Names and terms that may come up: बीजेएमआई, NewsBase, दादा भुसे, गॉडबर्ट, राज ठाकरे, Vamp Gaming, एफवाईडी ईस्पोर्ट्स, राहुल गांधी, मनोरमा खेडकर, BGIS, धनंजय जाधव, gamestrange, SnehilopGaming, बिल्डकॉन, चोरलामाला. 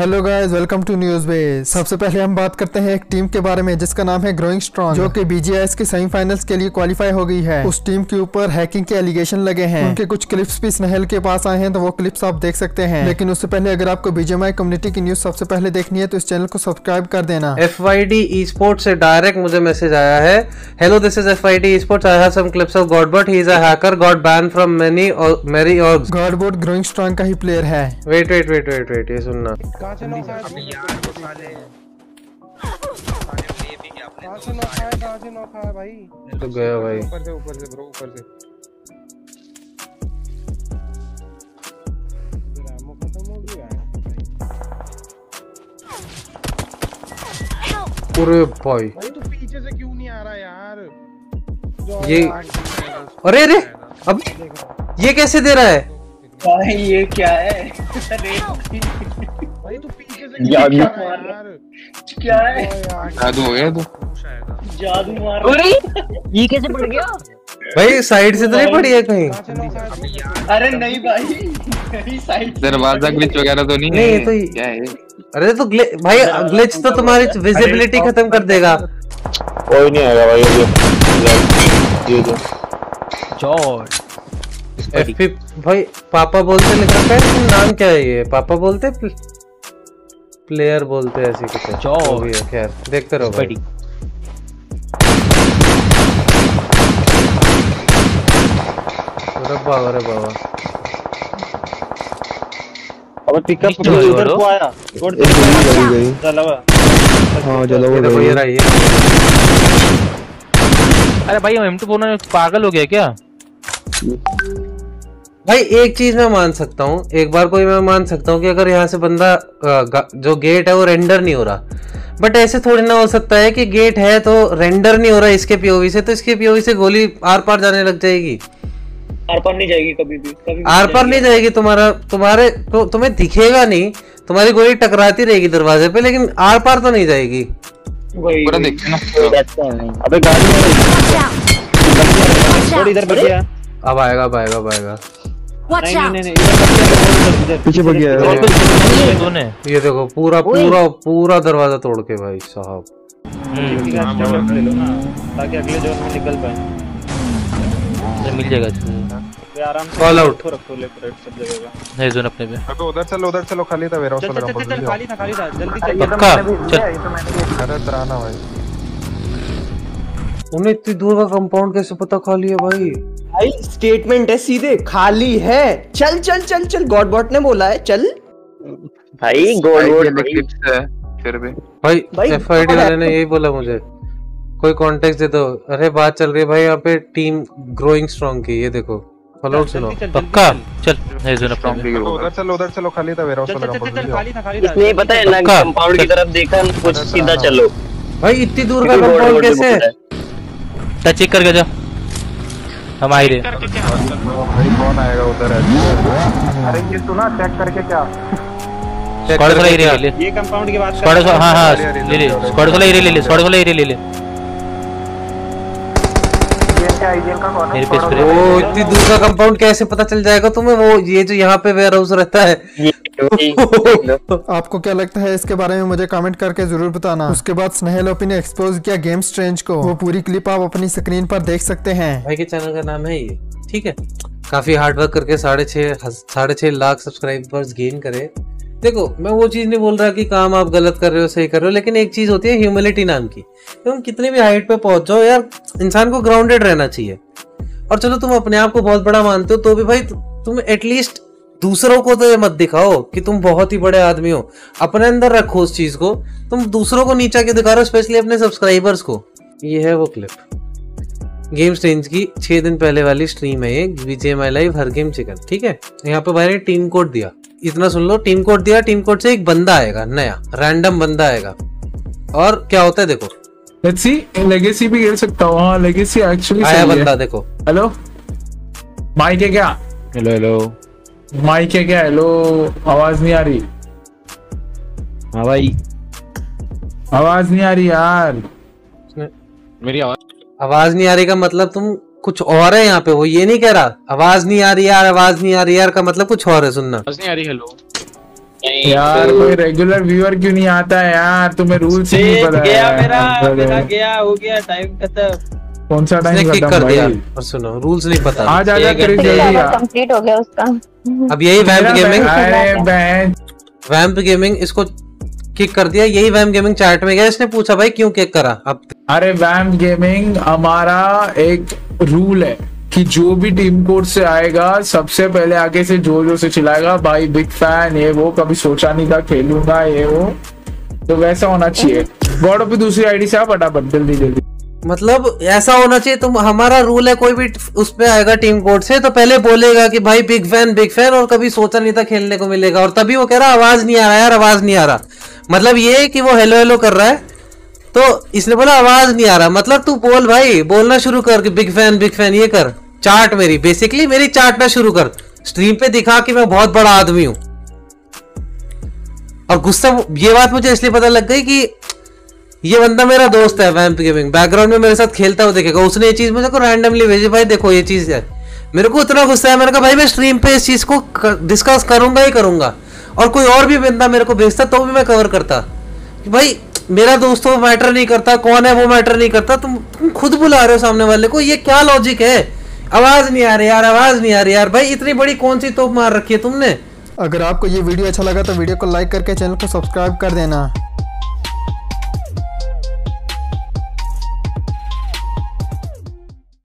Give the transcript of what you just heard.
Hello guys, welcome to News Base. सबसे पहले हम बात करते हैं एक टीम के बारे में जिसका नाम है ग्रोइंग स्ट्रॉन्ग, जो कि बीजेएस के सेमीफाइनल्स के लिए क्वालिफाई हो गई है। उस टीम के ऊपर हैकिंग के एलिगेशन लगे हैं। उनके कुछ क्लिप्स भी स्नेहल के पास आए हैं, तो वो क्लिप्स आप देख सकते हैं। लेकिन उससे पहले अगर आपको बीजेएमआई कम्युनिटी की न्यूज सबसे पहले देखनी है तो इस चैनल को सब्सक्राइब कर देना। एफवाईडी ईस्पोर्ट्स से डायरेक्ट मुझे मैसेज आया है, hello this is एफवाईडी ईस्पोर्ट्स, I have some clips of गॉडबर्ट, he is a hacker, got ban from many और मेरी ऑर्ग्स। गॉडबर्ट ग्रोइंग स्ट्रॉन्ग का ही प्लेयर है। वेट, ये सुनना भाई। तो गया भाई। ऊपर से पूरे भाई। तो पीछे से क्यों नहीं आ रहा यार ये? अरे अरे अब ये कैसे दे रहा है भाई? ये क्या है तो पीछे से क्या है? जादू हो गया, जादू मार। अरे ये कैसे पड़ गया भाई? साइड से तो नहीं पड़ी है कहीं? अरे नहीं भाई, साइड दरवाजा ग्लिच वगैरह तो नहीं है तो क्या है? अरे तो भाई ग्लिच तो तुम्हारी विजिबिलिटी खत्म कर देगा। कोई नहीं आएगा भाई, ये जॉर्ज एफपी भाई। पापा बोलते लिखा है, नाम क्या है ये? पापा बोलते प्लेयर बोलते ऐसे कुछ जो भी है। खैर देखते रहो भाई। अरे बाबा अब पिकअप उधर को आया, गड़ी गई चलावा। हां चलावा देखो ये रहा ये। अरे भाई हम तो बोलना पागल हो गया क्या भाई? एक चीज मैं मान सकता हूँ, एक बार कोई मैं मान सकता हूँ कि अगर यहाँ से बंदा जो गेट है वो रेंडर नहीं हो रहा, बट ऐसे थोड़ी ना हो सकता है कि गेट है तो रेंडर नहीं हो रहा इसके पीओवी से, तो इसके पीओवी से गोली आर पार जाने लग जाएगी। आर पार नहीं जाएगी कभी भी आर पार नहीं जाएगी। तुम्हें दिखेगा नहीं, तुम्हारी गोली टकराती रहेगी दरवाजे पे, लेकिन आर पार तो नहीं जाएगी। अब आएगा नहीं, पीछे पड़ गया है तूने। ये देखो पूरा दरवाजा तोड़ के भाई साहब। ले लो ना ताकि अगले जोन में निकल पाए। मिल जाएगा आराम से, ऑल आउट रखो लेफ्ट सब जगह है जोन अपने पे। अब उधर चलो खाली था वेयर हाउस लगा। खाली था जल्दी चल। पक्का अरे तराना भाई, उन्हें इतनी दूर का कंपाउंड कैसे पता खाली है भाई? भाई स्टेटमेंट है सीधे, खाली है, चल चल चल चल। गॉडबॉट ने बोला है चल भाई। गॉडबॉट है फिर भी भाई। एफआईडी वाले ने यही बोला मुझे, कोई कॉन्टेक्स्ट दे दो। अरे बात चल रही है भाई यहाँ पे टीम ग्रोइंग स्ट्रॉन्ग की। ये देखो फॉलोआउट सुनो पक्का। चल ये जोन प्रॉब्लम भी होगा। उधर चलो खाली था वेयर हाउस लगा। चल खाली था नहीं पता है ना, कंपाउंड की तरफ देखा कुछ सीधा चलो भाई। इतनी दूर का कंपाउंड कैसे? चेक करके जा, हम आई रहे। कौन आएगा उधर? अरे ये सुना, चेक करके क्या स्क्वाड वाला एरिया ले। ये कंपाउंड की बात कर रहा हूं। हां ले ले स्क्वाड वाला एरिया ले ले। वो इतनी दूर का कंपाउंड कैसे पता चल जाएगा तुम्हें? वो ये जो यहाँ पे वेयर हाउस रहता है। आपको क्या लगता है इसके बारे में? मुझे कमेंट करके जरूर बताना। उसके बाद स्नेहल ओपी ने एक्सपोज किया गेम स्ट्रेंज को। वो पूरी क्लिप आप अपनी स्क्रीन पर देख सकते हैं। भाई के चैनल का नाम है ये, ठीक है। काफी हार्ड वर्क करके 6.5 लाख सब्सक्राइबर्स गेन करे। देखो मैं वो चीज नहीं बोल रहा कि काम आप गलत कर रहे हो सही कर रहे हो, लेकिन एक चीज होती है ह्यूमिलिटी नाम की। तुम कितनी भी हाइट पे पहुंच जाओ यार, इंसान को ग्राउंडेड रहना चाहिए। और चलो तुम अपने आप को बहुत बड़ा मानते हो तो भी भाई तुम एटलीस्ट दूसरों को तो ये मत दिखाओ कि तुम बहुत ही बड़े आदमी हो। अपने अंदर रखो उस चीज को। तुम दूसरों को नीचा के दिखा रहे हो, स्पेशली अपने सब्सक्राइबर्स को। ये है वो क्लिप गेम स्ट्रेंज की 6 दिन पहले वाली स्ट्रीम है ये, बीजेएमआई लाइव हर गेम चिकन, ठीक है। यहाँ पे भाई ने टीम कोड दिया, इतना सुन लो। टीम कोड दिया, टीम कोड से एक बंदा आएगा नया, रैंडम बंदा आएगा। और क्या होता है देखो, लेट्स सी। लेगेसी भी खेल सकता हूं। हां लेगेसी एक्चुअली आया बंदा, देखो। हेलो माइक है क्या? हेलो माइक है क्या? हेलो आवाज नहीं आ रही। हां भाई आवाज नहीं आ रही यार, मेरी आवाज नहीं आ रही का मतलब तुम कुछ और है यहाँ पे। वो ये नहीं कह रहा आवाज नहीं आ रही यार, आवाज नहीं आ रही यार का मतलब कुछ और है। सुनना, आवाज नहीं आ रही। हेलो यार कोई रेगुलर व्यूअर क्यों नहीं आता है यार, तुम्हें रूल से नहीं पता गया है। मेरा गया हो गया टाइम खत्म। कौन सा टाइम खत्म कर दिया? और सुनो रूल्स नहीं पता। आज आ जा करीब जल्दी यार, कंप्लीट हो गया उसका। अब यही वैम्प गेमिंग, अरे बहन वैम्प गेमिंग इसको किक कर दिया। यही वैम्प गेमिंग चैट में गया, इसने पूछा भाई क्यों किक करा। अब अरे वैम्प गेमिंग हमारा एक रूल है कि जो भी टीम कोड से आएगा सबसे पहले आगे से जोर से चिल्लाएगा भाई बिग फैन, ये वो कभी सोचा नहीं था खेलूंगा ये वो, तो वैसा होना चाहिए। गॉड ऑफ दूसरी आईडी से आप फटाफट जल्दी जल्दी, मतलब ऐसा होना चाहिए। तुम हमारा रूल है कोई भी उसपे आएगा टीम कोड से तो पहले बोलेगा कि भाई बिग फैन और कभी सोचा नहीं था खेलने को मिलेगा। और तभी वो कह रहा आवाज नहीं आ रहा यार, आवाज नहीं आ रहा, मतलब ये कि वो हेलो हेलो कर रहा है। तो इसने बोला आवाज नहीं आ रहा, मतलब तू बोल भाई, बोलना शुरू कर कि बिग फैन ये कर, चार्ट मेरी बेसिकली मेरी चार्टना शुरू कर, स्ट्रीम पे दिखा कि मैं बहुत बड़ा आदमी हूं। और गुस्सा ये बात मुझे इसलिए पता लग गई कि ये बंदा मेरा दोस्त है, वैम्प गेमिंग बैकग्राउंड में मेरे साथ खेलता हुआ देखेगा, उसने ये चीज मुझे को रैंडमली भेजी, भाई देखो ये चीज है। मेरे को उतना गुस्सा है, मैंने कहा भाई मैं स्ट्रीम पे इस चीज को डिस्कस करूंगा ही करूंगा। और कोई और भी बंदा मेरे को भेजता तो भी मैं कवर करता कि भाई मेरा दोस्त वो मैटर नहीं करता, कौन है वो मैटर नहीं करता, तुम खुद बुला रहे हो सामने वाले को, ये क्या लॉजिक है। आवाज नहीं आ रही यार, आवाज नहीं आ रही यार, भाई इतनी बड़ी कौन सी तोप मार रखी है तुमने। अगर आपको ये वीडियो अच्छा लगा तो वीडियो को लाइक करके चैनल को सब्सक्राइब कर देना।